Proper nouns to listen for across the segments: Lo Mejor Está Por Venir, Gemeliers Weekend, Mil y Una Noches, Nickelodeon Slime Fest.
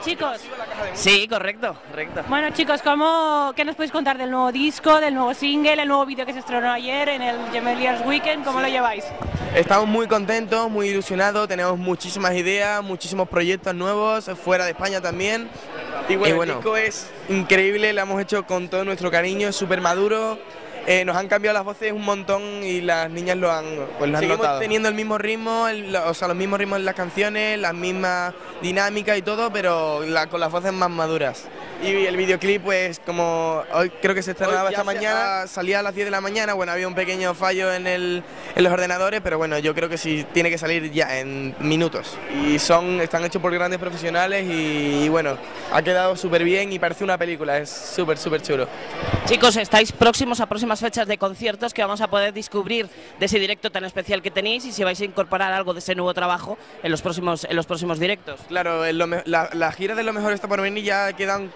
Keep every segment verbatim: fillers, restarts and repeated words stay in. chicos. Sí, correcto, correcto. Bueno, chicos, ¿cómo, ¿qué nos podéis contar del nuevo disco, del nuevo single, el nuevo vídeo que se estrenó ayer en el Gemeliers Weekend? ¿Cómo sí. lo lleváis? Estamos muy contentos, muy ilusionados, tenemos muchísimas ideas, muchísimos proyectos nuevos, fuera de España también. Y bueno, y bueno el disco es increíble, lo hemos hecho con todo nuestro cariño, es súper maduro. Eh, nos han cambiado las voces un montón y las niñas lo han, pues, lo han Seguimos notado. Teniendo el mismo ritmo, el, o sea, los mismos ritmos en las canciones, las mismas dinámicas y todo, pero la, con las voces más maduras. Y el videoclip, pues como hoy creo que se estrenaba esta mañana, ha... salía a las diez de la mañana, bueno, había un pequeño fallo en, el, en los ordenadores, pero bueno, yo creo que sí tiene que salir ya en minutos. Y son, están hechos por grandes profesionales y, y bueno, ha quedado súper bien y parece una película, es súper, súper chulo. Chicos, estáis próximos a próximas fechas de conciertos que vamos a poder descubrir de ese directo tan especial que tenéis y si vais a incorporar algo de ese nuevo trabajo en los próximos, en los próximos directos. Claro, en lo, la, la gira de Lo Mejor Está Por Venir ya quedan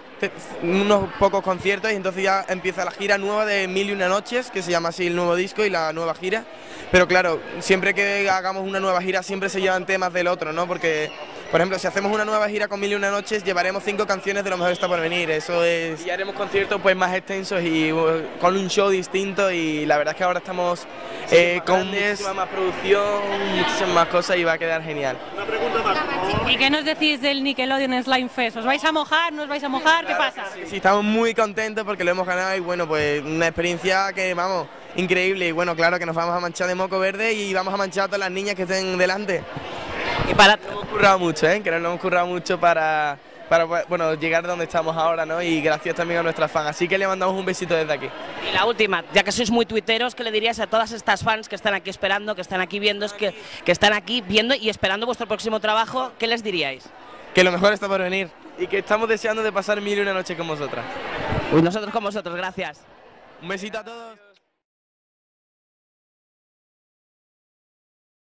unos pocos conciertos y entonces ya empieza la gira nueva de Mil y Una Noches, que se llama así el nuevo disco y la nueva gira, pero claro, siempre que hagamos una nueva gira siempre se llevan temas del otro, ¿no? Porque, por ejemplo, si hacemos una nueva gira con Mil y Una Noches llevaremos cinco canciones de Lo Mejor Está Por Venir, eso es... Y haremos conciertos pues más extensos y con un show distinto y la verdad es que ahora estamos sí, eh, con muchísima más producción, muchísimas más cosas y va a quedar genial. Una pregunta más. ¿Y qué nos decís del Nickelodeon Slime Fest? ¿Os vais a mojar? ¿No os vais a mojar? ¿Qué pasa? Sí, sí, estamos muy contentos porque lo hemos ganado y bueno, pues una experiencia que, vamos, increíble. Y bueno, claro que nos vamos a manchar de moco verde y vamos a manchar a todas las niñas que estén delante. Y para... Nos hemos currado mucho, ¿eh? Que nos hemos currado mucho para, para bueno, llegar donde estamos ahora, ¿no? Y gracias también a nuestras fans. Así que le mandamos un besito desde aquí. Y la última, ya que sois muy tuiteros, ¿qué le dirías a todas estas fans que están aquí esperando, que están aquí viendo, que, que están aquí viendo y esperando vuestro próximo trabajo? ¿Qué les diríais? Que lo mejor está por venir. Y que estamos deseando de pasar mil y una noche con vosotras. Uy, nosotros con vosotros, gracias. Un besito a todos.